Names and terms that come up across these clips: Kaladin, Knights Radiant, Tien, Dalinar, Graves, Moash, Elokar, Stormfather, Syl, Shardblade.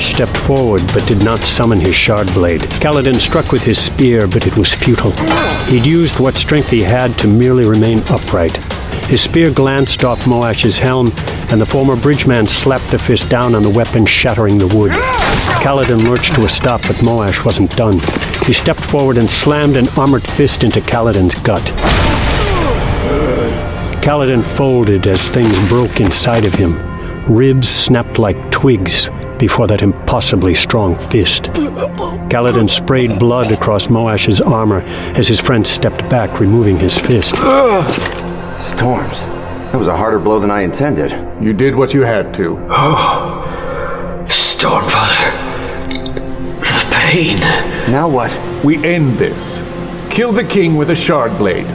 Moash stepped forward, but did not summon his Shardblade. Kaladin struck with his spear, but it was futile. He'd used what strength he had to merely remain upright. His spear glanced off Moash's helm, and the former bridgeman slapped a fist down on the weapon, shattering the wood. Kaladin lurched to a stop, but Moash wasn't done. He stepped forward and slammed an armored fist into Kaladin's gut. Kaladin folded as things broke inside of him. Ribs snapped like twigs before that impossibly strong fist. Kaladin sprayed blood across Moash's armor as his friend stepped back, removing his fist. Storms. That was a harder blow than I intended. You did what you had to. Oh, Stormfather. The pain. Now what? We end this. Kill the king with a shard blade.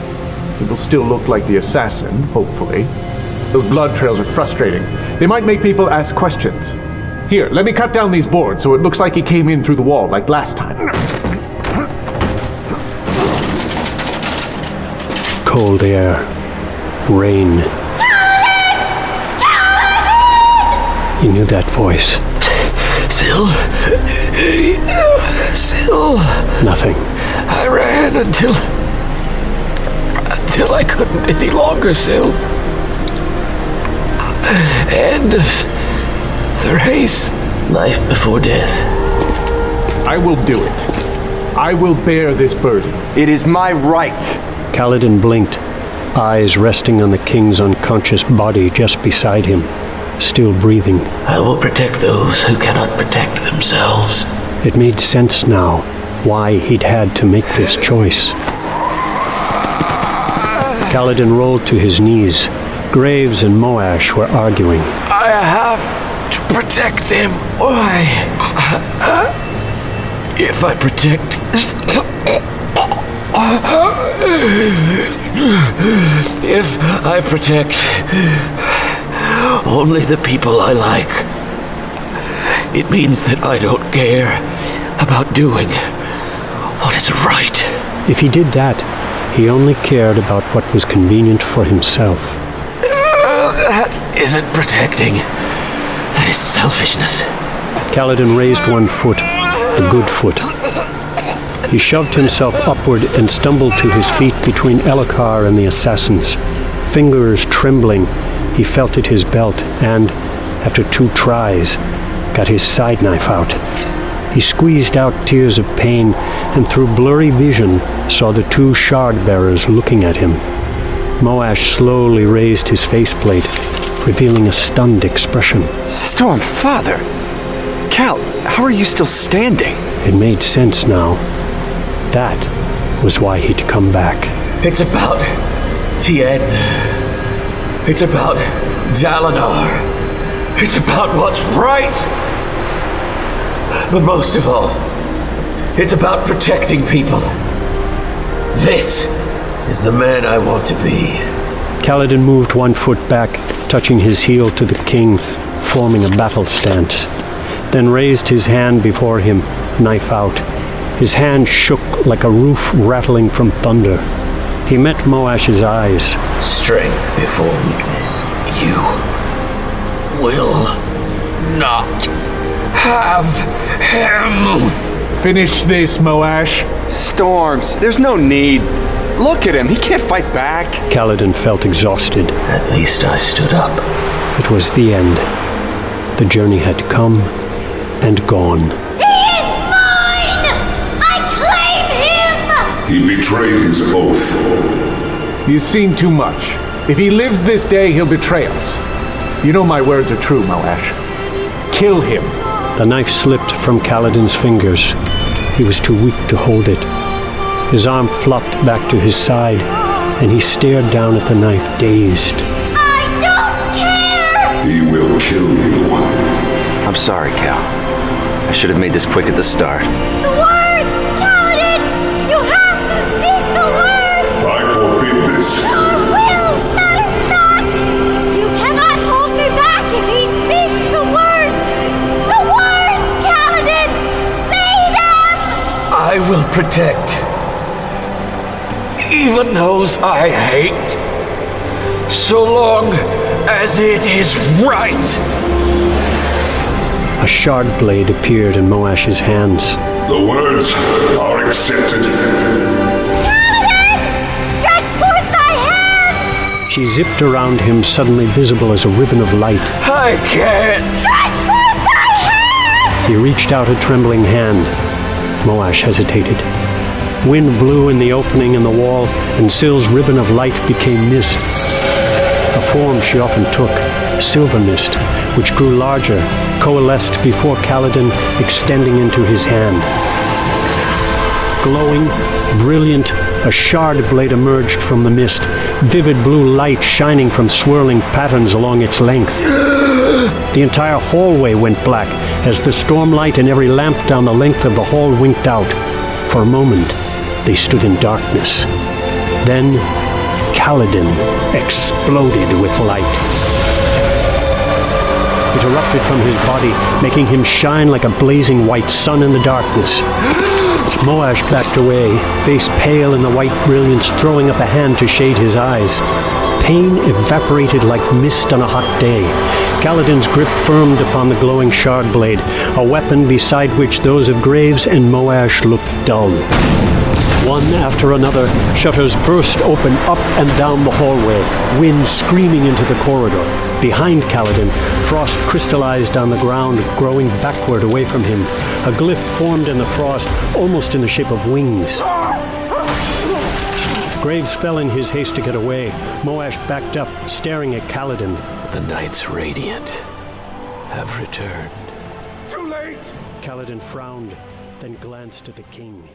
He will still look like the assassin, hopefully. Those blood trails are frustrating. They might make people ask questions. Here, let me cut down these boards so it looks like he came in through the wall like last time. Cold air. Rain. Kaladin! Kaladin! He knew that voice. Syl? Syl? Nothing. I ran until I couldn't any longer, Syl. End of the race. Life before death. I will do it. I will bear this burden. It is my right. Kaladin blinked, eyes resting on the king's unconscious body just beside him, still breathing. I will protect those who cannot protect themselves. It made sense now why he'd had to make this choice. Kaladin rolled to his knees. Graves and Moash were arguing. I have to protect him. Why? If I protect... If I protect only the people I like, it means that I don't care about doing what is right. If he did that, he only cared about what was convenient for himself. That isn't protecting. That is selfishness. Kaladin raised one foot, the good foot. He shoved himself upward and stumbled to his feet between Elokar and the assassins. Fingers trembling, he felted his belt and, after 2 tries, got his side knife out. He squeezed out tears of pain and through blurry vision saw the 2 shard bearers looking at him. Moash slowly raised his faceplate, revealing a stunned expression. Stormfather! Kal, how are you still standing? It made sense now. That was why he'd come back. It's about Tien. It's about Dalinar. It's about what's right. But most of all, it's about protecting people. This is the man I want to be. Kaladin moved one foot back, touching his heel to the king, forming a battle stance. Then raised his hand before him, knife out. His hand shook like a roof rattling from thunder. He met Moash's eyes. Strength before weakness. You will not have him. Finish this, Moash. Storms, there's no need. Look at him, he can't fight back. Kaladin felt exhausted. At least I stood up. It was the end. The journey had come and gone. He is mine! I claim him! He betrayed his oath. You've seen too much. If he lives this day, he'll betray us. You know my words are true, Moash. Kill him. The knife slipped from Kaladin's fingers. He was too weak to hold it. His arm flopped back to his side, and he stared down at the knife, dazed. I don't care! He will kill you. I'm sorry, Kal. I should have made this quick at the start. The words, Kaladin! You have to speak the words! I forbid this. Your will matters not! You cannot hold me back if he speaks the words! The words, Kaladin! Say them! I will protect even those I hate, so long as it is right. A A shard blade appeared in Moash's hands. The words are accepted. Kaladin! Stretch forth thy hand! She zipped around him, suddenly visible as a ribbon of light. I can't! Stretch forth thy hand! He reached out a trembling hand. Moash hesitated. Wind blew in the opening in the wall, and Syl's ribbon of light became mist. A form she often took, silver mist, which grew larger, coalesced before Kaladin, extending into his hand. Glowing, brilliant, a shard blade emerged from the mist, vivid blue light shining from swirling patterns along its length. The entire hallway went black, as the stormlight and every lamp down the length of the hall winked out. For a moment, they stood in darkness. Then, Kaladin exploded with light. It erupted from his body, making him shine like a blazing white sun in the darkness. Moash backed away, face pale in the white brilliance, throwing up a hand to shade his eyes. Pain evaporated like mist on a hot day. Kaladin's grip firmed upon the glowing shard blade, a weapon beside which those of Graves and Moash looked dull. One after another, shutters burst open up and down the hallway, wind screaming into the corridor. Behind Kaladin, frost crystallized on the ground, growing backward away from him. A glyph formed in the frost, almost in the shape of wings. Graves fell in his haste to get away. Moash backed up, staring at Kaladin. The Knights Radiant have returned. Too late! Kaladin frowned, then glanced at the king.